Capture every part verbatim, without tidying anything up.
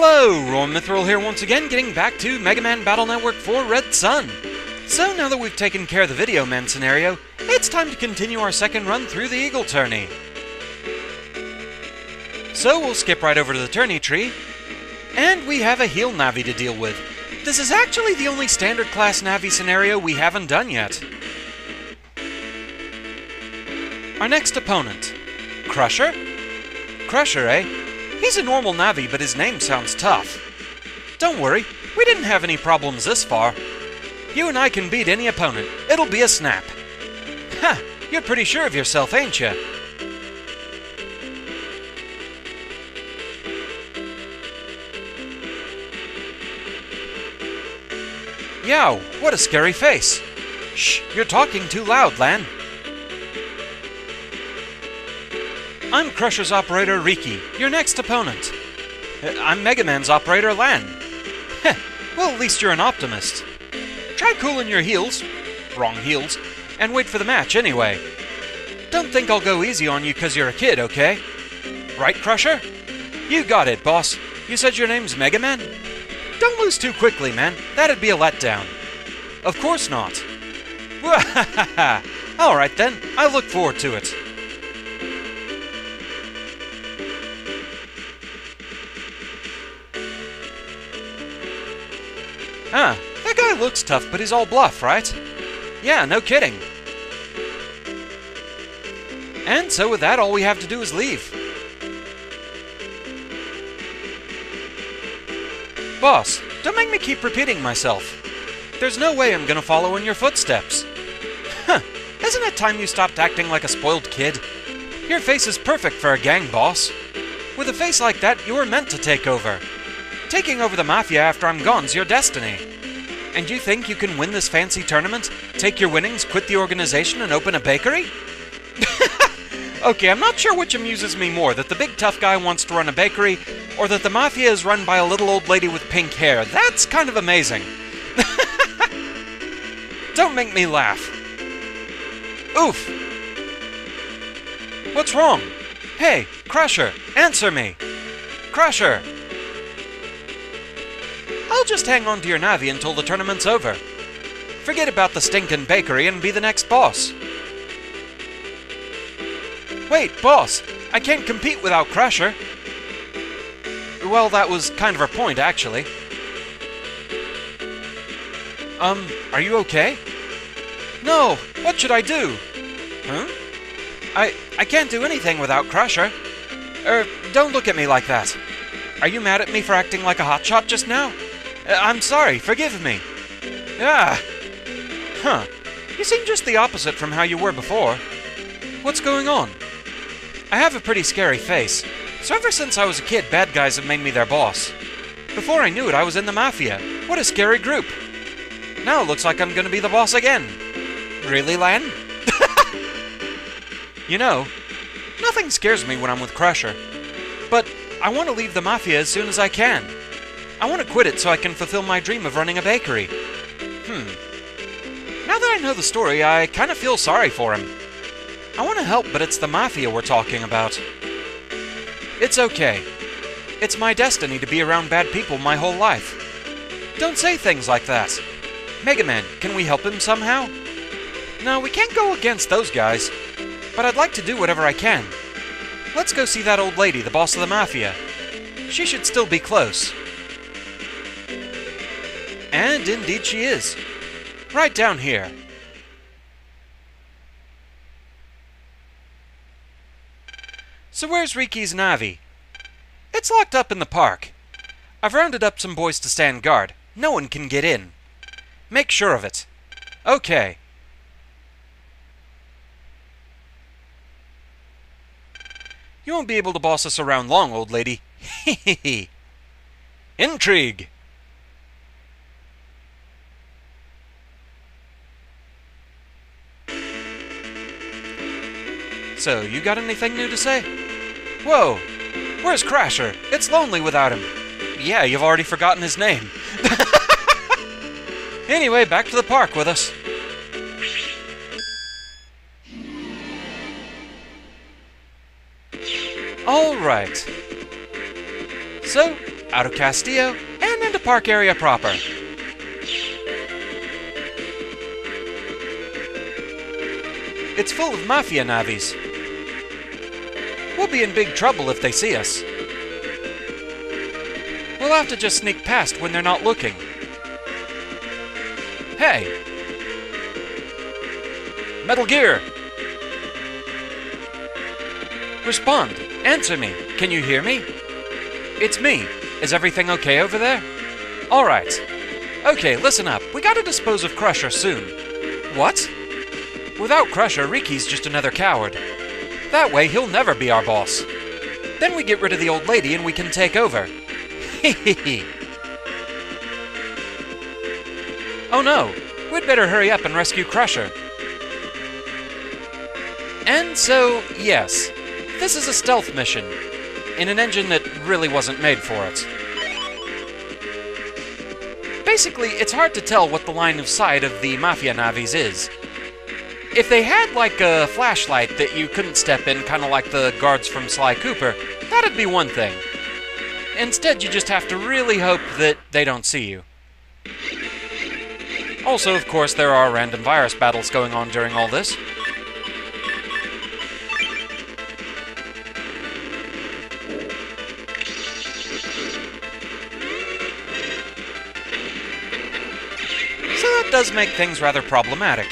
Hello, Roahm Mythril here once again, getting back to Mega Man Battle Network four Red Sun. So now that we've taken care of the Video Man scenario, it's time to continue our second run through the Eagle Tourney. So we'll skip right over to the tourney tree, and we have a Heel Navi to deal with. This is actually the only standard class Navi scenario we haven't done yet. Our next opponent, Crusher? Crusher, eh? He's a normal Navi, but his name sounds tough. Don't worry, we didn't have any problems this far. You and I can beat any opponent. It'll be a snap. Ha! You're pretty sure of yourself, ain't you? Yow, what a scary face. Shh, you're talking too loud, Lan. I'm Crusher's operator, Riki, your next opponent. I'm Mega Man's operator, Lan. Heh, well at least you're an optimist. Try cooling your heels, wrong heels, and wait for the match anyway. Don't think I'll go easy on you because you're a kid, okay? Right, Crusher? You got it, boss. You said your name's Mega Man? Don't lose too quickly, man. That'd be a letdown. Of course not. Alright then, I look forward to it. Ah, that guy looks tough, but he's all bluff, right? Yeah, no kidding. And so with that, all we have to do is leave. Boss, don't make me keep repeating myself. There's no way I'm gonna follow in your footsteps. Huh, isn't it time you stopped acting like a spoiled kid? Your face is perfect for a gang boss. With a face like that, you were meant to take over. Taking over the Mafia after I'm gone's your destiny. And you think you can win this fancy tournament, take your winnings, quit the organization, and open a bakery? Okay, I'm not sure which amuses me more, that the big tough guy wants to run a bakery, or that the Mafia is run by a little old lady with pink hair. That's kind of amazing. Don't make me laugh. Oof. What's wrong? Hey, Crusher, answer me. Crusher. I'll just hang on to your Navi until the tournament's over. Forget about the stinkin' bakery and be the next boss. Wait, boss! I can't compete without Crusher! Well, that was kind of her point, actually. Um, are you okay? No! What should I do? Huh? I... I can't do anything without Crusher. Er, don't look at me like that. Are you mad at me for acting like a hotshot just now? I'm sorry, forgive me. Ah! Huh. You seem just the opposite from how you were before. What's going on? I have a pretty scary face, so ever since I was a kid, bad guys have made me their boss. Before I knew it, I was in the Mafia. What a scary group. Now it looks like I'm gonna be the boss again. Really, Lan? You know, nothing scares me when I'm with Crusher. But I want to leave the Mafia as soon as I can. I want to quit it so I can fulfill my dream of running a bakery. Hmm. Now that I know the story, I kind of feel sorry for him. I want to help, but it's the Mafia we're talking about. It's okay. It's my destiny to be around bad people my whole life. Don't say things like that. Mega Man, can we help him somehow? No, we can't go against those guys. But I'd like to do whatever I can. Let's go see that old lady, the boss of the Mafia. She should still be close. And indeed she is. Right down here. So where's Riki's Navi? It's locked up in the park. I've rounded up some boys to stand guard. No one can get in. Make sure of it. Okay. You won't be able to boss us around long, old lady. Hehehe. Intrigue! So, you got anything new to say? Whoa! Where's Crusher? It's lonely without him. Yeah, you've already forgotten his name. Anyway, back to the park with us. Alright. So, out of Castillo, and into Park Area proper. It's full of Mafia Navis. We'll be in big trouble if they see us. We'll have to just sneak past when they're not looking. Hey! Metal Gear! Respond! Answer me! Can you hear me? It's me. Is everything okay over there? Alright. Okay, listen up. We gotta dispose of Crusher soon. What? Without Crusher, Riki's just another coward. That way, he'll never be our boss. Then we get rid of the old lady and we can take over. Hehehe. Oh no! We'd better hurry up and rescue Crusher. And so, yes. This is a stealth mission. In an engine that really wasn't made for it. Basically, it's hard to tell what the line of sight of the Mafia Navis is. If they had, like, a flashlight that you couldn't step in, kind of like the guards from Sly Cooper, that'd be one thing. Instead, you just have to really hope that they don't see you. Also, of course, there are random virus battles going on during all this. So that does make things rather problematic.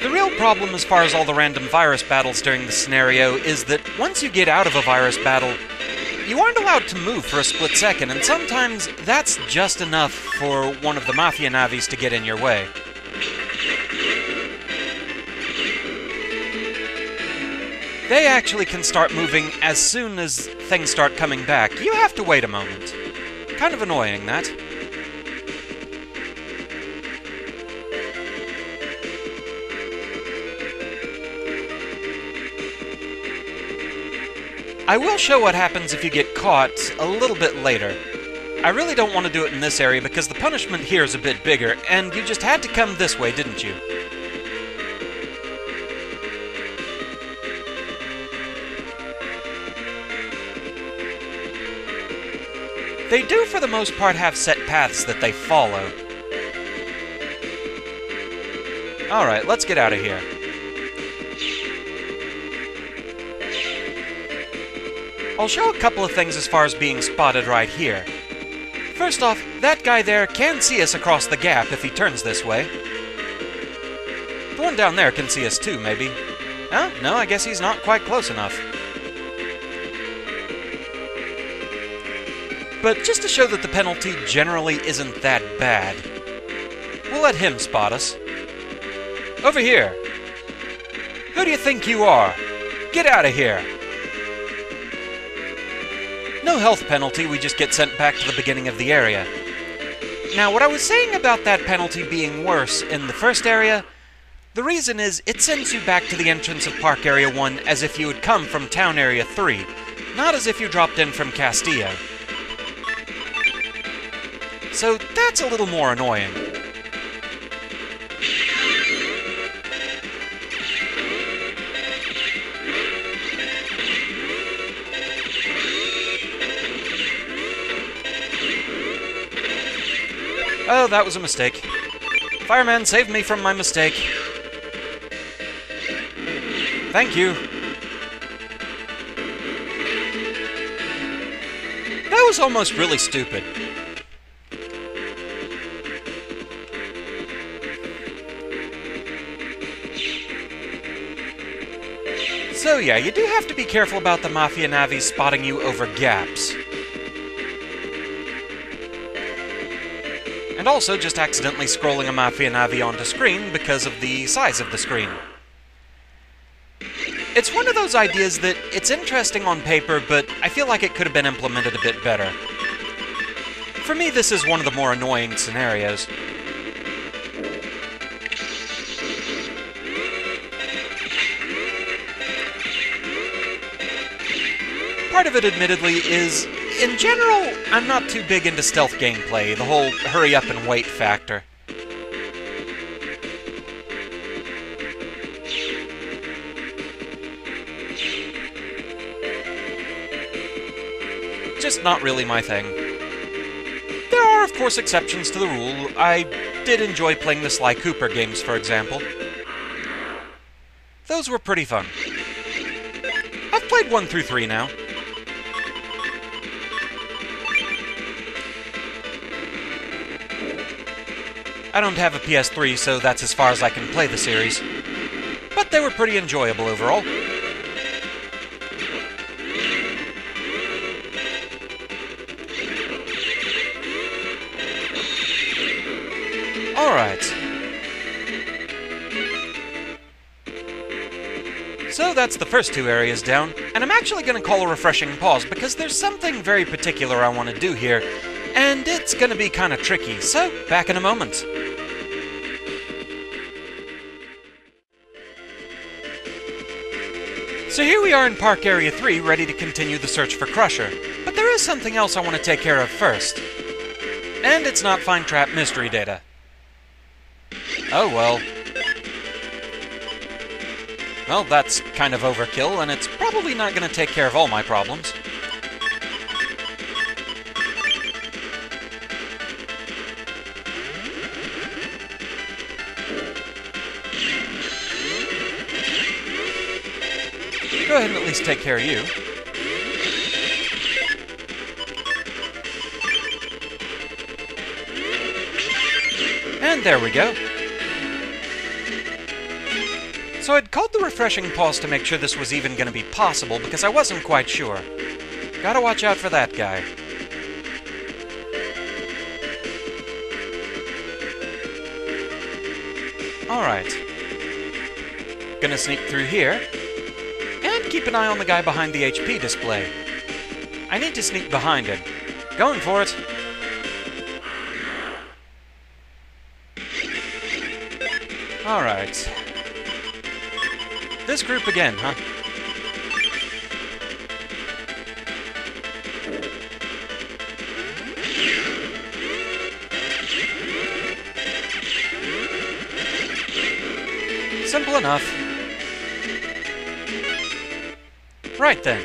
The problem as far as all the random virus battles during the scenario is that once you get out of a virus battle, you aren't allowed to move for a split second, and sometimes that's just enough for one of the Mafia Navis to get in your way. They actually can start moving as soon as things start coming back. You have to wait a moment. Kind of annoying, that. I will show what happens if you get caught a little bit later. I really don't want to do it in this area because the punishment here is a bit bigger, and you just had to come this way, didn't you? They do, for the most part, have set paths that they follow. Alright, let's get out of here. I'll show a couple of things as far as being spotted right here. First off, that guy there can see us across the gap if he turns this way. The one down there can see us too, maybe. Huh? No, I guess he's not quite close enough. But just to show that the penalty generally isn't that bad, we'll let him spot us. Over here! Who do you think you are? Get out of here! No health penalty, we just get sent back to the beginning of the area. Now, what I was saying about that penalty being worse in the first area, the reason is it sends you back to the entrance of Park Area one as if you had come from Town Area three, not as if you dropped in from Castillo. So that's a little more annoying. Oh, that was a mistake. Fireman saved me from my mistake. Thank you. That was almost really stupid. So yeah, you do have to be careful about the Mafia Navis spotting you over gaps. And also just accidentally scrolling a Mafia Navi onto screen because of the size of the screen. It's one of those ideas that it's interesting on paper, but I feel like it could have been implemented a bit better. For me, this is one of the more annoying scenarios. Part of it, admittedly, is... in general, I'm not too big into stealth gameplay, the whole hurry-up-and-wait factor. just not really my thing. There are, of course, exceptions to the rule. I did enjoy playing the Sly Cooper games, for example. Those were pretty fun. I've played one through three now. I don't have a P S three, so that's as far as I can play the series. But they were pretty enjoyable overall. Alright. So that's the first two areas down, and I'm actually going to call a refreshing pause because there's something very particular I want to do here, and it's going to be kind of tricky, so back in a moment. So here we are in Park Area three, ready to continue the search for Crusher. But there is something else I want to take care of first. And it's not Find Trap Mystery Data. Oh well. Well, that's kind of overkill, and it's probably not going to take care of all my problems. Go ahead and at least take care of you. And there we go. So I'd called the refreshing pause to make sure this was even going to be possible, because I wasn't quite sure. Gotta watch out for that guy. Alright. Gonna sneak through here. Keep an eye on the guy behind the H P display. I need to sneak behind him. Going for it. Alright. This group again, huh? Simple enough. Right then.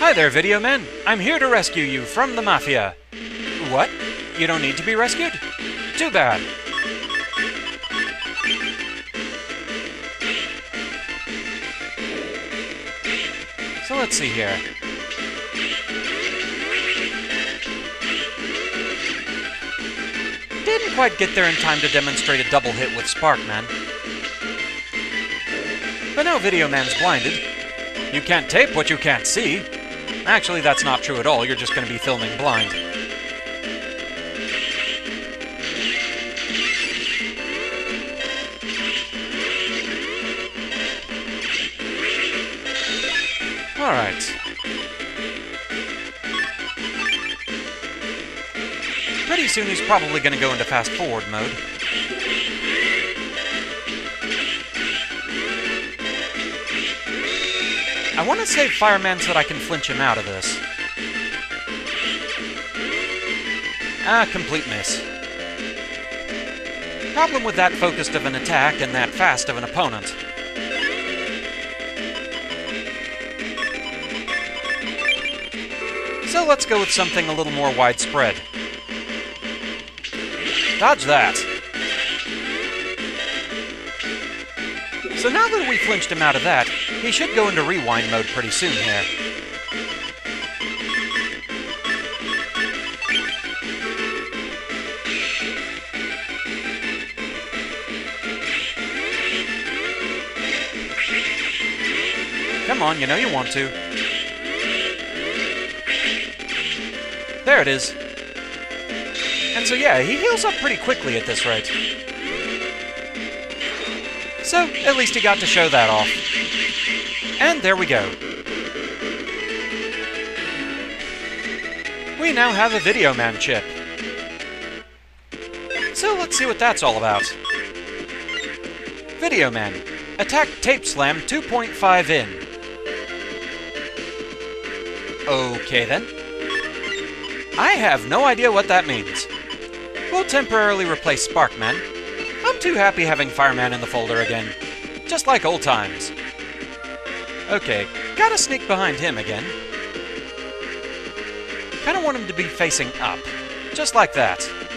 Hi there, Video Man. I'm here to rescue you from the Mafia. What? You don't need to be rescued? Too bad. So let's see here. Didn't quite get there in time to demonstrate a double hit with Sparkman. But now Video Man's blinded. You can't tape what you can't see. Actually, that's not true at all. You're just going to be filming blind. Alright. Pretty soon he's probably going to go into fast-forward mode. I want to save Fireman so that I can flinch him out of this. Ah, complete miss. Problem with that focused of an attack and that fast of an opponent. So let's go with something a little more widespread. Dodge that! So now that we flinched him out of that, he should go into rewind mode pretty soon here. Come on, you know you want to. There it is. And so yeah, he heals up pretty quickly at this rate. So, at least he got to show that off. And there we go. We now have a Video Man chip. So let's see what that's all about. Video Man. Attack Tape Slam two point five in. Okay then. I have no idea what that means. We'll temporarily replace Sparkman. I'm too happy having Fireman in the folder again. Just like old times. Okay, gotta sneak behind him again. Kinda want him to be facing up. Just like that.